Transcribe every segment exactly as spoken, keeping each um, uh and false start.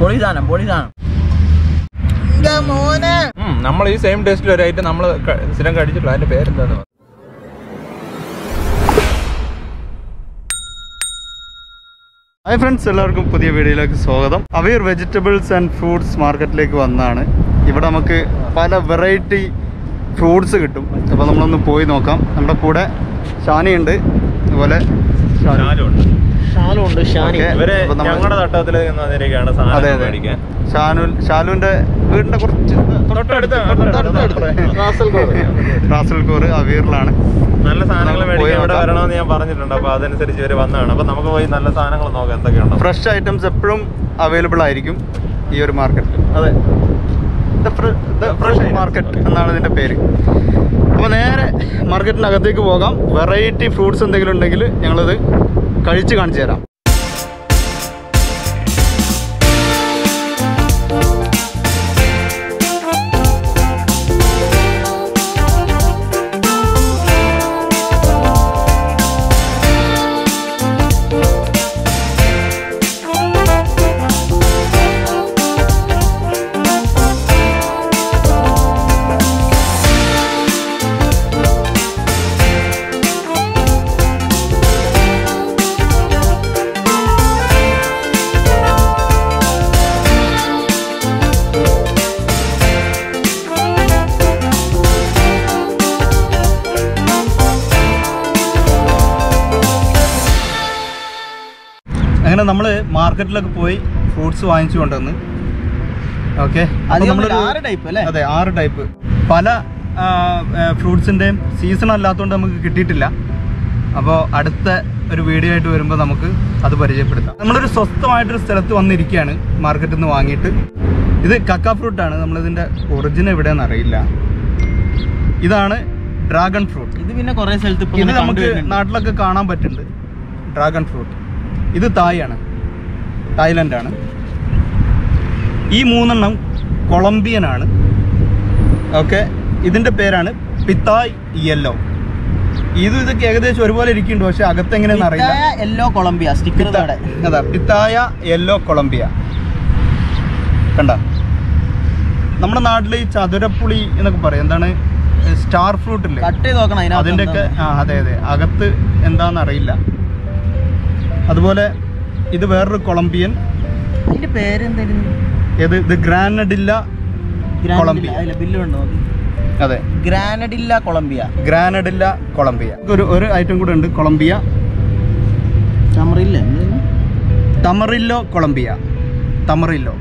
പൊളിസാനം പൊളിസാനം ദാ മോനെ നമ്മൾ ഈ സെയിം ടേസ്റ്റിൽ ഒരു ഐറ്റം നമ്മൾ സ്ഥിരം കഴിച്ചിട്ടുള്ള അതിന്റെ പേര് എന്താന്ന് ഹായ് ഫ്രണ്ട്സ് എല്ലാവർക്കും പുതിയ വീഡിയോയിലേക്ക് സ്വാഗതം. അവീർ വെജിറ്റബിൾസ് ആൻഡ് ഫ്രൂട്ട്സ് മാർക്കറ്റിലേക്ക് വന്നാണ്. ഇവിടെ നമുക്ക് പല വെറൈറ്റി ഫ്രൂട്ട്സ് കിട്ടും. അപ്പോൾ നമ്മളൊന്ന് പോയി നോക്കാം. നമ്മുടെ കൂടെ ഷാനി ഉണ്ട്, അതുപോലെ ഷാലുവിന്റെ വീടിന്റെ കുറച്ച് കാസർഗോഡ് അവീറിലാണ്. നല്ല സാധനങ്ങൾ മേടിക്കാൻ ഇവിടെ വരണമെന്ന് ഞാൻ പറഞ്ഞിട്ടുണ്ട്. അപ്പോൾ അതനുസരിച്ച് ഇവർ വന്നതാണ്. അപ്പോൾ നമുക്ക് പോയി നല്ല സാധനങ്ങൾ നോക്കാം, എന്തൊക്കെയാണ്. ഫ്രഷ് ഐറ്റംസ് എപ്പോഴും അവൈലബിൾ ആയിരിക്കും ഈ ഒരു മാർക്കറ്റിൽ. അതെ, ദ ഫ്രഷ് മാർക്കറ്റ് എന്നാണ് ഇതിൻ്റെ പേര്. അപ്പോൾ നേരെ മാർക്കറ്റിനകത്തേക്ക് പോകാം. വെറൈറ്റി ഫ്രൂട്ട്സ് എന്തെങ്കിലും ഉണ്ടെങ്കിൽ ഞങ്ങളത് കഴിച്ച് കാണിച്ചു തരാം. അങ്ങനെ നമ്മൾ മാർക്കറ്റിലൊക്കെ പോയി ഫ്രൂട്ട്സ് വാങ്ങിച്ചു കൊണ്ടുവന്ന് ഓക്കെ. അത് നമ്മൾ ആറ് ടൈപ്പ് അല്ലേ? അതെ, ആറ് ടൈപ്പ്. പല ഫ്രൂട്ട്സിൻ്റെയും സീസൺ അല്ലാത്തതുകൊണ്ട് നമുക്ക് കിട്ടിയിട്ടില്ല. അപ്പോൾ അടുത്ത ഒരു വീഡിയോ ആയിട്ട് വരുമ്പോൾ നമുക്ക് അത് പരിചയപ്പെടുത്താം. നമ്മളൊരു സ്വസ്ഥമായിട്ടൊരു സ്ഥലത്ത് വന്നിരിക്കുകയാണ് മാർക്കറ്റിൽ നിന്ന് വാങ്ങിയിട്ട്. ഇത് കക്ക ഫ്രൂട്ടാണ്. നമ്മളിതിൻ്റെ ഒറിജിൻ എവിടെയെന്ന് അറിയില്ല. ഇതാണ് ഡ്രാഗൺ ഫ്രൂട്ട്. ഇത് പിന്നെ കുറേ സ്ഥലത്ത് ഇത് നമുക്ക് നാട്ടിലൊക്കെ കാണാൻ പറ്റുന്നുണ്ട്. ഡ്രാഗൺ ഫ്രൂട്ട് ഇത് തായാണ്, തായ്ലൻഡാണ്. ഈ മൂന്നെണ്ണം കൊളംബിയനാണ് ഓക്കെ. ഇതിൻ്റെ പേരാണ് പിത്തായ് യെല്ലോ. ഇത് ഇതൊക്കെ ഏകദേശം ഒരുപോലെ ഇരിക്കുന്നുണ്ട്, പക്ഷെ അകത്ത് എങ്ങനെയാണെന്ന് അറിയില്ല. യെല്ലോ കൊളംബിയ സ്റ്റിക്കർ അതാ, പിത്തായ യെല്ലോ കൊളംബിയ. കണ്ട, നമ്മുടെ നാട്ടിൽ ഈ ചതുരപ്പുളി എന്നൊക്കെ പറയും. എന്താണ് സ്റ്റാർ ഫ്രൂട്ട് ഇല്ലേ, കട്ട് ചെയ്ത് നോക്കണം അതിനകത്ത്. അതിൻ്റെയൊക്കെ ആ അതെ അതെ, അകത്ത് എന്താണെന്ന് അറിയില്ല. അതുപോലെ ഇത് വേറൊരു കൊളംബിയൻ. ഇതിന്റെ പേര് എന്തായിരുന്നു? ഇത് ദി ഗ്രാനഡില്ല കൊളംബിയ. അതിലെ ബില്ല് കണ്ടോ? അതെ, ഗ്രാനഡില്ല കൊളംബിയ, ഗ്രാനഡില്ല കൊളംബിയ. ഒരു ഒരു ഐറ്റം കൂടെ ഉണ്ട്, കൊളംബിയ തമറില്ല, തമറില്ലോ കൊളംബിയ, തമറില്ലോ.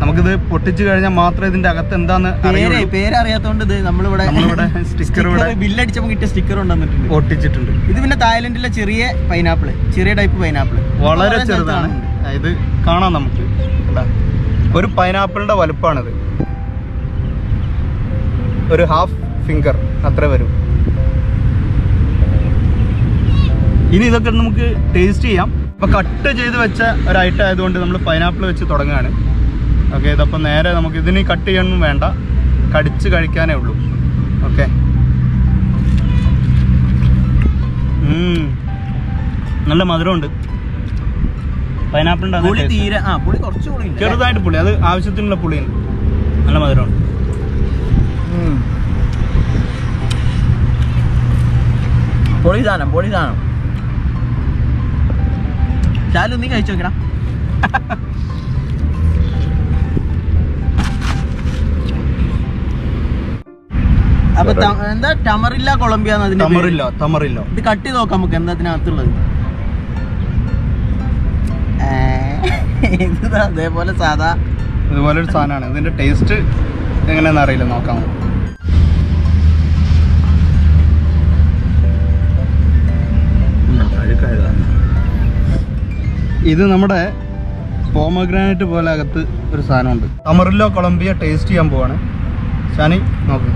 നമുക്കിത് പൊട്ടിച്ചു കഴിഞ്ഞാൽ മാത്രമേ ഇതിന്റെ അകത്ത് എന്താന്ന് പേരറിയാത്തോണ്ട് നമ്മളിവിടെ സ്റ്റിക്കർ ബില്ലടിച്ചപ്പോൾ കിട്ടിയ സ്റ്റിക്കർ കൊണ്ടുവന്നിട്ടുണ്ട്, ഒട്ടിച്ചിട്ടുണ്ട്. ഇത് പിന്നെ തായ്ലൻഡിലെ ചെറിയ പൈനാപ്പിൾ, ചെറിയ ടൈപ്പ് പൈനാപ്പിൾ, വളരെ ചെറുതാണ്. ഇത് കാണാം നമുക്ക്, ഒരു പൈനാപ്പിളിന്റെ വലുപ്പമാണിത്. ഒരു ഹാഫ് ഫിംഗർ അത്ര വരും. ഇനി ഇതൊക്കെ നമുക്ക് ടേസ്റ്റ് ചെയ്യാം. അപ്പൊ കട്ട് ചെയ്ത് വെച്ച ഒരൈറ്റം ആയതുകൊണ്ട് നമ്മൾ പൈനാപ്പിൾ വെച്ച് തുടങ്ങുകയാണ് ഓക്കെ. ഇതപ്പം നേരെ നമുക്ക് ഇതിന് കട്ട് ചെയ്യണമൊന്നും വേണ്ട, കടിച്ച് കഴിക്കാനേ ഉള്ളൂ ഓക്കെ. നല്ല മധുരമുണ്ട് പൈനാപ്പിളിൻ്റെ. പുളി തീരെ ആ പുളി കുറച്ച് പുളി, ചെറുതായിട്ട് പുളി, അത് ആവശ്യത്തിനുള്ള പുളിയുണ്ട്. നല്ല മധുരമുണ്ട്. പൊളി സാധനം, പൊളി സാധനം. ചാലു നീ കഴിച്ചു നോക്കണം. അപ്പൊ എന്താ ടമറില്ല കൊളംബിയ, ഇത് കട്ട് ചെയ്ത് നോക്കാം നമുക്ക് എന്താ അതിനകത്തുള്ളത്. അതേപോലെ സാധാ ഇതുപോലെ ഒരു സാധനമാണ്. ഇതിന്റെ ടേസ്റ്റ് എങ്ങനെയാണെന്ന് അറിയില്ല, നോക്കാം. ഇത് നമ്മുടെ പോമഗ്രാനൈറ്റ് പോലെ അകത്ത് ഒരു സാധനമുണ്ട്. ടമറില്ല കൊളംബിയ ടേസ്റ്റ് ചെയ്യാൻ പോവാണ്. ഷാനി നോക്ക്,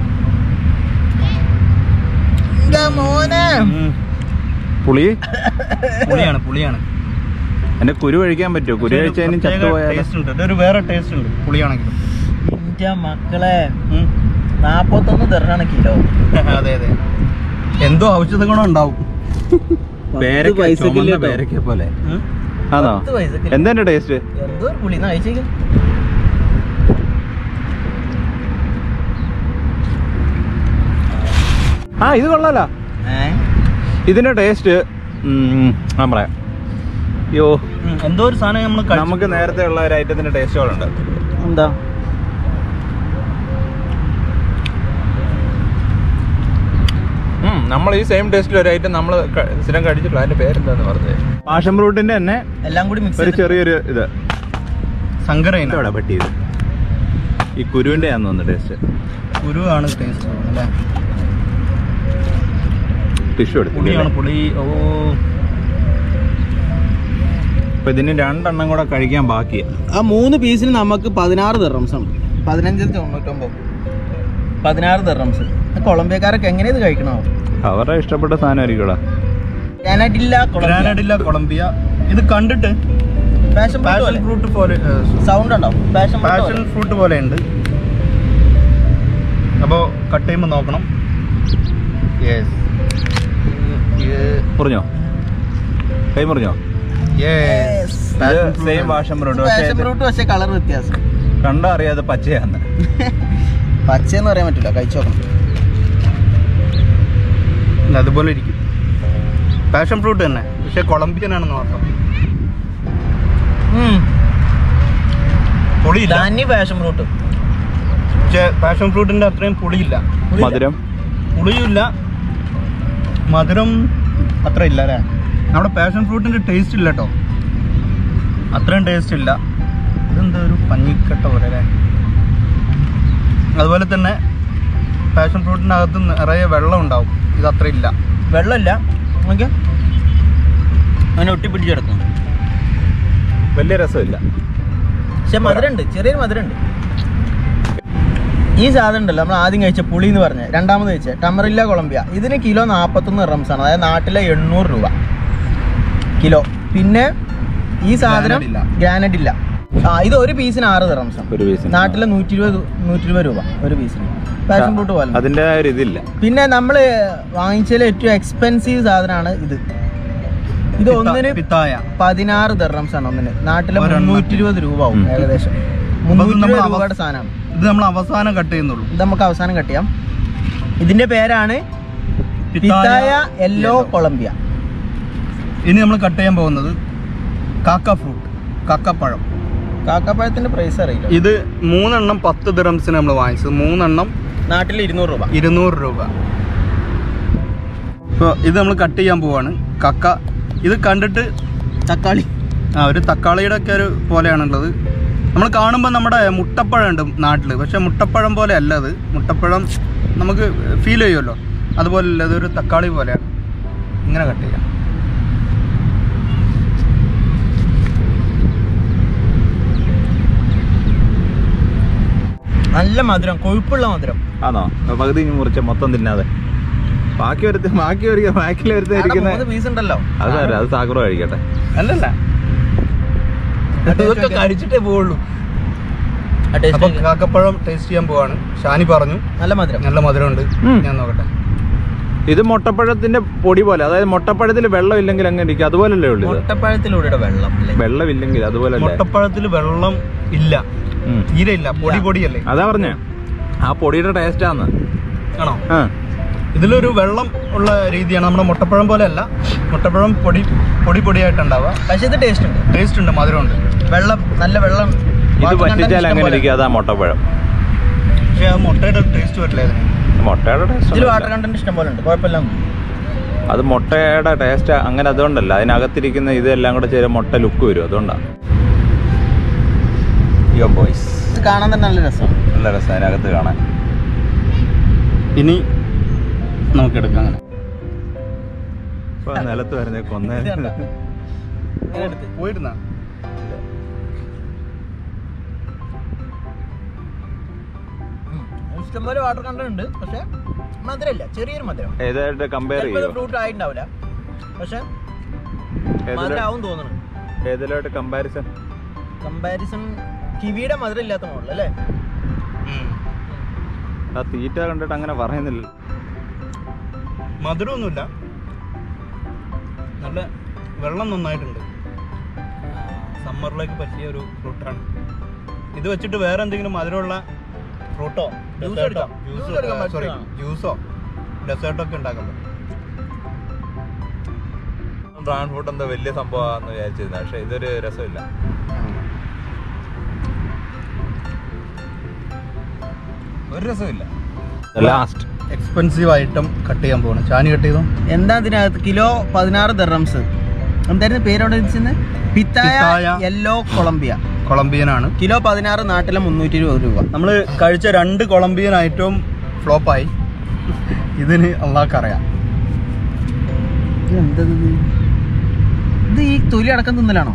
പുളി പുളിയാണ്, പുളിയാണ്. എന്റെ കുരു കഴിക്കാൻ പറ്റുമോ? കുരു കഴിച്ചാൽ ചത്തുപോയാൽ വേറെ ടേസ്റ്റ് ഉണ്ട് പുളിയാണെങ്കിലും. എന്റെ മക്കളെ നാപ്പത്തൊന്ന് തരണ കിലോ. അതെ അതെ, എന്തോ ഔഷധ ഗുണം ഉണ്ടാവും. പേരക്ക പോലെ ആ എന്താണ് ടേസ്റ്റ്? എന്തോ ഒരു പുളി. ആ ഇത് കൊള്ളാല. ഇതിന്റെ ടേസ്റ്റ് ഞാൻ പറയാം. അയ്യോ എന്തോ ഒരു സാധനം നമുക്ക് നേരത്തെ ഉള്ള ഒരു ഐറ്റത്തിന്റെ ടേസ്റ്റുകളുണ്ട്. എന്താ നമ്മൾ ഈ സെയിം ടേസ്റ്റിൽ ഒരു ഐറ്റം നമ്മൾ സ്ഥിരം കഴിച്ചിട്ടുള്ള അതിന്റെ പേരെന്താന്ന് പറഞ്ഞത്? പാഷൻ ഫ്രൂട്ടിന്റെ തന്നെ എല്ലാം കൂടി മിക്സ് ചെയ്ത് ചെറിയൊരു ഇത് സംഗരയിനോടെ പറ്റിയത്. ഈ കുരുവിന്റെ ആണെന്ന് തോന്നുന്നു ടേസ്റ്റ്. കുരു ആണ് ടേസ്റ്റ് അല്ലേ? ടിഷ്യൂ എടുത്തിട്ടുണ്ട്. പുളി. ഓ അപ്പൊ ഇതിന് രണ്ടെണ്ണം കൂടെ കഴിക്കാൻ ബാക്കിയാണ്. ആ മൂന്ന് പീസിന് നമുക്ക് പതിനാറ് ദിർഹംസ് ഉണ്ട്. പതിനഞ്ചിൽ തൊണ്ണൂറ്റൊമ്പത് പതിനാറ് ദിർഹംസ്. കൊളംബിയക്കാരൊക്കെ എങ്ങനെ ഇത് കഴിക്കണോ? അവരുടെ ഇഷ്ടപ്പെട്ട സാധനമായിരിക്കും. ഗ്രാനഡില്ല കൊളംബിയ ഇത് കണ്ടിട്ട് പാഷൻ ഫ്രൂട്ട് പോലെ സൗണ്ട് ഉണ്ടാവും. പാഷൻ ഫ്രൂട്ട് പോലെ ഉണ്ട്. അപ്പോൾ കട്ട് ചെയ്യുമ്പോൾ നോക്കണം. യെസ് പറഞ്ഞോ കൈ പറഞ്ഞോ. Yes same passion fruit, passion fruit പക്ഷേ കളർ വ്യത്യാസം. കണ്ടാ അറിയാതെ പച്ചയാന്ന്. പച്ചയെന്ന് പറയാൻ പറ്റില്ല, കഴിച്ചു നോക്കണം. അതുപോലെ ഇരിക്കും പാഷൻ ഫ്രൂട്ട് തന്നെ, പക്ഷെ കൊളംബിയനാണെന്ന് മാത്രം. പൊളിയില്ല പാഷൻ ഫ്രൂട്ട്, പക്ഷെ പാഷൻ ഫ്രൂട്ടിന്റെ അത്രയും പൊളിയില്ല. മധുരം പുളിയില്ല, മധുരം അത്ര ഇല്ല അല്ലേ? നമ്മുടെ പാഷൻ ഫ്രൂട്ടിന്റെ ടേസ്റ്റ് ഇല്ല കേട്ടോ, അത്രയും ടേസ്റ്റ് ഇല്ല. ഇതെന്താ ഒരു പഞ്ഞിക്കട്ട പോലെ അല്ലേ? അതുപോലെ തന്നെ പാഷൻ ഫ്രൂട്ടിൻ്റെ അകത്ത് നിറയെ വെള്ളം ഉണ്ടാവും. ഇത് അത്ര ഇല്ല, വെള്ളമില്ല. ഓക്കെ അങ്ങനെ ഒട്ടിപ്പിടിച്ചെടുക്കും. വലിയ രസമില്ല, പക്ഷെ മധുരമുണ്ട്, ചെറിയൊരു മധുരമുണ്ട്. ഈ സാധനം ഉണ്ടല്ലോ നമ്മൾ ആദ്യം കഴിച്ച പുളി എന്ന് പറഞ്ഞത്, രണ്ടാമത് കഴിച്ച ടമറില്ല കൊളംബിയ, ഇതിന് കിലോ നാൽപ്പത്തൊന്ന് ദിർഹംസാണ്. അതായത് നാട്ടിലെ എണ്ണൂറ് രൂപ കിലോ. പിന്നെ ഈ സാധനം ഗ്രാനൈറ്റ് ഇല്ല. ആ ഇത് ഒരു പീസിന് ആറ് ദിർഹംസാണ്. നാട്ടിലെ നൂറ്റി ഇരുപത് നൂറ്റി ഇരുപത് രൂപ ഒരു പീസിന്. പാഷൻ ഫ്രൂട്ട് പോലെ അതിന്റെ ഇതില്ല. പിന്നെ നമ്മൾ വാങ്ങിച്ചതിൽ ഏറ്റവും എക്സ്പെൻസീവ് സാധനമാണ് ഇത്. ഇത് ഒന്നിന് പതിനാറ് ദിർഹംസാണ് ഒന്നിന്. നാട്ടിലെ മുന്നൂറ്റി ഇരുപത് രൂപ ആവും ഏകദേശം. മുന്നൂറ്റി സാധനമാണ് ഇത്. നമ്മൾ അവസാനം കട്ട് ചെയ്യുന്നുള്ളൂ. ഇത് നമുക്ക് അവസാനം കട്ട് ചെയ്യാം. ഇതിന്റെ പേരാണ് പിത്തായ യെല്ലോ കൊളംബിയ. ഇനി നമ്മൾ കട്ട് ചെയ്യാൻ പോകുന്നത് കാക്ക ഫ്രൂട്ട്, കാക്കപ്പഴം. കാക്കപ്പഴത്തിന്റെ പ്രൈസ് അറിയില്ല. ഇത് മൂന്നെണ്ണം പത്ത് ദിർഹംസിന് നമ്മൾ വാങ്ങിച്ചത്. മൂന്നെണ്ണം നാട്ടിൽ ഇരുന്നൂറ് രൂപ. ഇരുന്നൂറ് രൂപ ഇപ്പോൾ ഇത് നമ്മൾ കട്ട് ചെയ്യാൻ പോവാണ്. കക്ക ഇത് കണ്ടിട്ട് തക്കാളി, ആ ഒരു തക്കാളിയുടെ ഒക്കെ ഒരു പോലെയാണുള്ളത്. നമ്മൾ കാണുമ്പോൾ നമ്മുടെ മുട്ടപ്പഴം ഉണ്ട് നാട്ടിൽ, പക്ഷെ മുട്ടപ്പഴം പോലെ അല്ല അത്. മുട്ടപ്പഴം നമുക്ക് ഫീൽ ചെയ്യുമല്ലോ, അതുപോലെ അല്ല. അതൊരു തക്കാളി പോലെയാണ്. ഇങ്ങനെ കട്ട് ചെയ്യാം. നല്ല മധുരം, കൊഴുപ്പുള്ള മധുരം. ആണോ? പകുതി മുറിച്ച മൊത്തം തിന്നാതെ ബാക്കി വരുത്തി ബാക്കി ബാക്കിൽ വരുത്തി പീസ് ഉണ്ടല്ലോ. അതെ അത് സാഗറോ കഴിക്കട്ടെ. അല്ലല്ല ഇതൊക്കെ കഴിച്ചിട്ടേ പോവുള്ളൂ. കാക്കപ്പഴം ടേസ്റ്റ് ചെയ്യാൻ പോവാണ്. ഷാനി പറഞ്ഞു നല്ല മധുരം, നല്ല മധുരം ഉണ്ട്. ഞാൻ നോക്കട്ടെ. ഇത് മുട്ടപ്പഴത്തിന്റെ പൊടി പോലെ, അതായത് മുട്ടപ്പഴത്തിൽ വെള്ളം ഇല്ലെങ്കിൽ അങ്ങനെ ഇരിക്കും. അതുപോലല്ലേ ഉള്ളൂ മുട്ടപ്പഴത്തിലൂടെ വെള്ളം. വെള്ളം ഇല്ലെങ്കിൽ അതുപോലെ മുട്ടപ്പഴത്തിൽ വെള്ളം ഇല്ല, തീരെയില്ല, പൊടി പൊടിയല്ലേ? അതാ പറഞ്ഞേ ആ പൊടിയുടെ ടേസ്റ്റ് ആണ്. ആണോ? ഇതിലൊരു വെള്ളം ഉള്ള രീതിയാണ്. നമ്മുടെ മുട്ടപ്പഴം പോലെ അല്ല. മുട്ടപ്പഴം പൊടി പൊടി പൊടിയായിട്ടുണ്ടാവുക, പക്ഷേ ഇത് ടേസ്റ്റ് ഉണ്ട്, ടേസ്റ്റ് ഉണ്ട്, മധുരമുണ്ട്, വെള്ളം, നല്ല വെള്ളം. ഇത് പറ്റിച്ചാൽ അങ്ങനെ ഇരിക്കും. അതാ മുട്ടപ്പഴം. പക്ഷേ ആ മുട്ടയുടെ ടേസ്റ്റ് പറ്റില്ല. മുട്ടയുടെ ടേസ്റ്റ് ഇതിൽ വാട്ടർ കണ്ടന്റ് ഇഷ്ടം പോലെ ഉണ്ട്, കുഴപ്പമില്ല. അത് മുട്ടയുടെ ടേസ്റ്റ് അങ്ങനെ അതുകൊണ്ടല്ല, അതിനകത്തിരിക്കുന്ന ഇതെല്ലാം കൂടെ ചേരും മുട്ട ലുക്ക് വരും. അതുകൊണ്ടാണ്. കാണാൻ തന്നെ നല്ല രസം, നല്ല രസം അതിനകത്ത് കാണാൻ. ഇനി നമുക്ക് എടുക്കാം. നിലത്ത് വരുന്ന കൊന്ന പോയിരുന്ന ഇഷ്ടംപോലെ വാട്ടർ കണ്ടന്റ് ഉണ്ട്, പക്ഷെ മധുരമില്ല, ചെറിയൊരു മധുരം. ഏതായിട്ട് കമ്പയർ ചെയ്യും? ഫ്രൂട്ട് ആയിട്ടുണ്ടാവില്ല, പക്ഷെ മധുരമാവും തോന്നുന്നു. ഏതിലായിട്ട് കമ്പാരിസൺ? കമ്പാരിസൺ കിവിയുടെ മധുരം ഇല്ലാത്ത മോഡൽ അല്ലേ? ആ തീറ്റ കണ്ടിട്ട് അങ്ങനെ പറയുന്നില്ല. മധുരമൊന്നുമില്ല, നല്ല വെള്ളം നന്നായിട്ടുണ്ട്. സമ്മറിലേക്ക് പറ്റിയ ഒരു ഫ്രൂട്ടാണ് ഇത്. വെച്ചിട്ട് വേറെ എന്തെങ്കിലും മധുരമുള്ള ഫ്രൂട്ടോ ഡെസേർട്ടോ ജ്യൂസോ സോറി ജ്യൂസോ ഡെസേർട്ടോ ഒക്കെ ഉണ്ടാക്കാൻ പറ്റും. ഡ്രാഗൺ ഫ്രൂട്ട് എന്താ വലിയ സംഭവമാണെന്ന് വിചാരിച്ചിരുന്നു, പക്ഷെ ഇതൊരു രസമില്ല. ഒരു രസമില്ല. ലാസ്റ്റ് എക്സ്പെൻസീവ് ഐറ്റം കട്ട് ചെയ്യാൻ പോകണം. ചാനി കട്ട് ചെയ്തോ. എന്താ ഇതിനകത്ത് കിലോ പതിനാറ് ദിർഹംസ്. എന്തായിരുന്നു പേരോടെ പിത്തായ യെല്ലോ കൊളംബിയ, കൊളംബിയനാണ്. കിലോ പതിനാറ്, നാട്ടിലെ മുന്നൂറ്റി ഇരുപത് രൂപ. നമ്മൾ കഴിച്ച രണ്ട് കൊളംബിയൻ ഐറ്റവും ഫ്ലോപ്പായി. ഇതിന് അള്ളാഹ്ക്കറിയാം. ഇതെന്തത്? ഇത് ഈ തൊലി അടക്കം തിന്നലാണോ?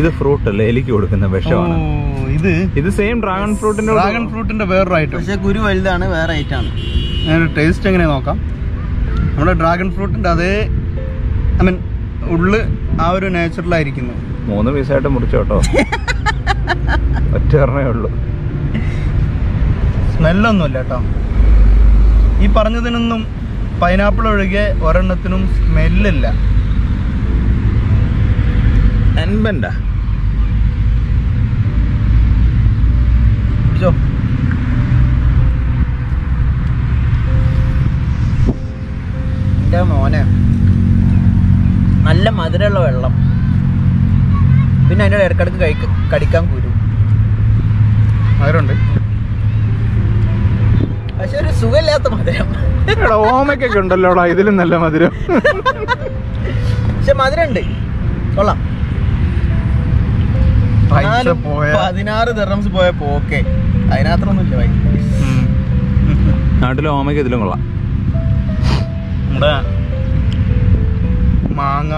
ഇത് ഫ്രൂട്ട് അല്ലേ, എലിക്ക് കൊടുക്കുന്ന വിഷമാണ് ഇത്. ഇത് സെയിം ഡ്രാഗൺ ഫ്രൂട്ടിന്റെ ഡ്രാഗൺ ഫ്രൂട്ടിന്റെ വേറൊരു ഐറ്റം, പക്ഷേ ഗുരു വലുതാണ്, വേറെ ഐറ്റം ആണ്. അതിന്റെ ടേസ്റ്റ് എങ്ങനെ നോക്കാം. നമ്മുടെ ഡ്രാഗൺ ഫ്രൂട്ടിന്റെ അതേ, ഐ മീൻ ഉള്ളു ആ ഒരു നേച്ചറിലായിരിക്കുന്നു. മൂന്ന് പീസായിട്ട് മുറിച്ചോട്ടോ, ഒറ്റ പറഞ്ഞേ ഉള്ളു. സ്മെല്ലൊന്നുമില്ല കേട്ടോ. ഈ പറഞ്ഞതിനൊന്നും പൈനാപ്പിൾ ഒഴികെ ഒരെണ്ണത്തിനും സ്മെല്ലില്ല. എൻപെൻഡാ മോനെ, നല്ല മധുരമുള്ള വെള്ളം. പിന്നെ അതിൻ്റെ ഇടക്കിടക്ക് കഴിക്കും, കടിക്കാൻ കൂരും മധുരമുണ്ട്, പക്ഷെ ഒരു സുഖമില്ലാത്ത മധുരം. ഓമയ്ക്കൊക്കെ ഉണ്ടല്ലോ ഇതിലും നല്ല മധുരം, പക്ഷെ മധുരം ഉണ്ട്. കൊള്ളാം. പതിനാറ് ദിർഹംസ് പോയ പോക്കെ, അതിനകത്തൊന്നുമില്ല. വൈ നാട്ടിലെ ഓമയ്ക്ക് ഇതിലും കൊള്ളാം. നമ്മുടെ മാങ്ങ,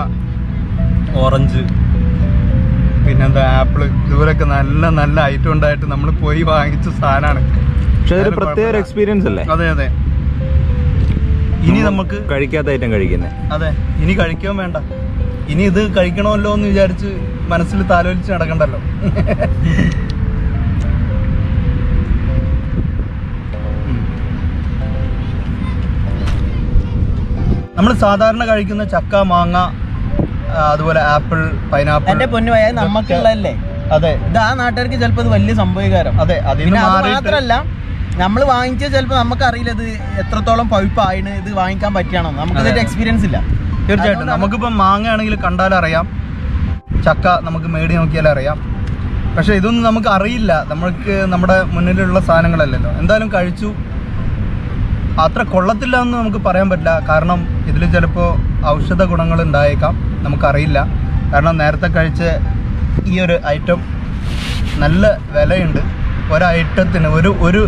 ഓറഞ്ച്, പിന്നെന്താ ആപ്പിള്, ഇതുവരൊക്കെ നല്ല നല്ല ഐറ്റം ഉണ്ടായിട്ട് നമ്മൾ പോയി വാങ്ങിച്ച സാധനമാണ്. പക്ഷെ അതൊരു പ്രത്യേക എക്സ്പീരിയൻസ് അല്ലേ. അതെ അതെ. ഇനി നമുക്ക് കഴിക്കാത്ത ഐറ്റം കഴിക്കുന്നേ. അതെ, ഇനി കഴിക്കാൻ വേണ്ട. ഇനി ഇത് കഴിക്കണമല്ലോ എന്ന് വിചാരിച്ച് മനസ്സിൽ താലോലിച്ച് നടക്കണ്ടല്ലോ. നമ്മൾ സാധാരണ കഴിക്കുന്ന ചക്ക, മാങ്ങ, അതുപോലെ ആപ്പിൾ, പൈനാപ്പിൾ, എന്റെ പൊന്നു പോയാൽ നമുക്കുള്ളതല്ലേ. അതെ, ഇത് ആ നാട്ടുകാർക്ക് ചിലപ്പോൾ ഇത് വലിയ സംഭവകാരം. അതെ, അതിന് മാത്രമല്ല നമ്മൾ വാങ്ങിച്ചത് ചിലപ്പോൾ നമുക്കറിയില്ല ഇത് എത്രത്തോളം പഴുപ്പായിന്, ഇത് വാങ്ങിക്കാൻ പറ്റുകയാണോ, നമുക്ക് ഇതിന്റെ എക്സ്പീരിയൻസ് ഇല്ല. തീർച്ചയായിട്ടും നമുക്കിപ്പോൾ മാങ്ങ ആണെങ്കിൽ കണ്ടാലറിയാം, ചക്ക നമുക്ക് മേടി നോക്കിയാലും അറിയാം, പക്ഷെ ഇതൊന്നും നമുക്ക് അറിയില്ല. നമ്മൾക്ക് നമ്മുടെ മുന്നിലുള്ള സാധനങ്ങളല്ലല്ലോ. എന്തായാലും കഴിച്ചു. അത്ര കൊള്ളത്തില്ല എന്ന് നമുക്ക് പറയാൻ പറ്റില്ല, കാരണം ഇതിൽ ചിലപ്പോൾ ഔഷധ ഗുണങ്ങൾ ഉണ്ടായേക്കാം, നമുക്കറിയില്ല. കാരണം നേരത്തെ കഴിച്ച ഈ ഒരു ഐറ്റം നല്ല വിലയുണ്ട്. ഒരു ഐറ്റത്തിന് ഒരു ഒരു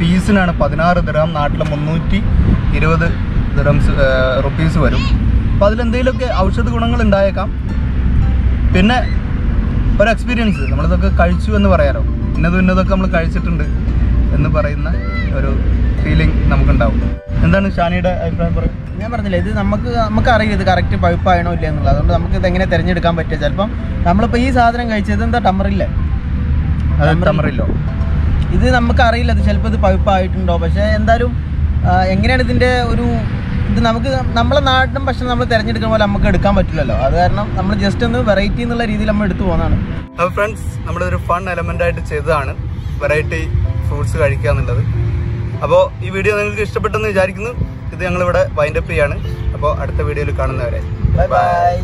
പീസിനാണ് പതിനാറ് ദിർഹം. നാട്ടിൽ മുന്നൂറ്റി ഇരുപത് ദിർഹംസ് റുപ്പീസ് വരും. അപ്പോൾ അതിലെന്തെങ്കിലുമൊക്കെ ഔഷധ ഗുണങ്ങൾ ഉണ്ടായേക്കാം. പിന്നെ ഒരു എക്സ്പീരിയൻസ്, നമ്മളിതൊക്കെ കഴിച്ചു എന്ന് പറയാമോ. ഇന്നതും ഇന്നതൊക്കെ നമ്മൾ കഴിച്ചിട്ടുണ്ട് എന്ന് പറയുന്ന ഒരു ഫീലിംഗ് നമുക്കുണ്ടാവും. എന്താണ് ഷാനിയുടെ അഭിപ്രായം പറയും? ഞാൻ പറഞ്ഞില്ലേ, ഇത് നമുക്ക് നമുക്കറിയില്ല ഇത് കറക്റ്റ് പഴുപ്പായണോ ഇല്ല എന്നുള്ളത്. അതുകൊണ്ട് നമുക്ക് ഇതെങ്ങനെ തിരഞ്ഞെടുക്കാൻ പറ്റുക. ചിലപ്പം നമ്മളിപ്പോൾ ഈ സാധനം കഴിച്ചത് എന്താ ടമറില്ലേ, ടമറില്ലോ, ഇത് നമുക്കറിയില്ല. ഇത് ചിലപ്പോൾ ഇത് പഴുപ്പായിട്ടുണ്ടോ, പക്ഷേ എന്തായാലും എങ്ങനെയാണ് ഇതിൻ്റെ ഒരു ഇത് നമുക്ക് നമ്മളെ നാട്ടിലും ഭക്ഷണം നമ്മൾ തിരഞ്ഞെടുക്കുന്ന പോലെ നമുക്ക് എടുക്കാൻ പറ്റില്ലല്ലോ. അത് കാരണം നമ്മൾ ജസ്റ്റ് ഒന്ന് വെറൈറ്റി എന്നുള്ള രീതിയിൽ നമ്മൾ എടുത്തു പോകുന്നതാണ്. അപ്പോൾ ഫ്രണ്ട്സ്, നമ്മളൊരു ഫൺ എലമെൻ്റായിട്ട് ചെയ്തതാണ് വെറൈറ്റി ഫ്രൂട്ട്സ് കഴിക്കുക എന്നുള്ളത്. അപ്പോൾ ഈ വീഡിയോ നിങ്ങൾക്ക് ഇഷ്ടപ്പെട്ടെന്ന് വിചാരിക്കുന്നു. ഇത് ഞങ്ങളിവിടെ വൈൻഡപ്പ് ചെയ്യാണ്. അപ്പോൾ അടുത്ത വീഡിയോയിൽ കാണുന്നവരെ ബൈ ബൈ.